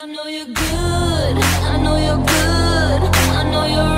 I know you're good, I know you're good, I know you're